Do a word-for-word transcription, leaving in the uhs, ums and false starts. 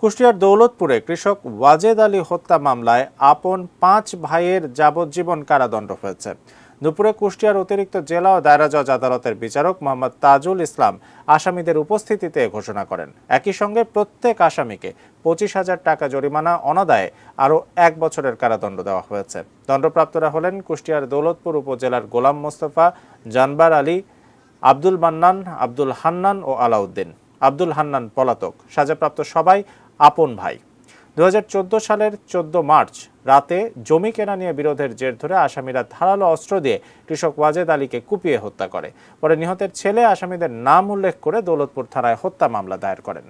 কুষ্টিয়ার দৌলতপুরে কৃষক ওয়াজেদ আলী হত্যা মামলায় আপন পাঁচ ভাইয়ের যাবজ্জীবন কারাদণ্ড হয়েছে। দুপুরে কুষ্টিয়ার অতিরিক্ত জেলা ও দায়রা জজ আদালতের বিচারক মোহাম্মদ তাজুল ইসলাম আসামিদের উপস্থিতিতে ঘোষণা করেন। একই সঙ্গে প্রত্যেক আসামিকে পঁচিশ হাজার টাকা জরিমানা, অনাদায়ে আরও এক বছরের কারাদণ্ড দেওয়া হয়েছে। দণ্ডপ্রাপ্তরা হলেন কুষ্টিয়ার দৌলতপুর উপজেলার গোলাম মোস্তফা, জানবার আলী, আব্দুল মান্নান, আব্দুল হান্নান ও আলাউদ্দিন। আব্দুল হান্নান পলাতক। সাজাপ্রাপ্ত সবাই আপন ভাই। দুই হাজার চোদ্দ সালের চোদ্দ মার্চ রাতে জমি কেনা নিয়ে বিরোধের জের ধরে আসামিরা ধারালো অস্ত্র দিয়ে কৃষক ওয়াজেদ আলীকে কুপিয়ে হত্যা করে। পরে নিহতের ছেলে আসামিদের নাম উল্লেখ করে দৌলতপুর থানায় হত্যা মামলা দায়ের করেন।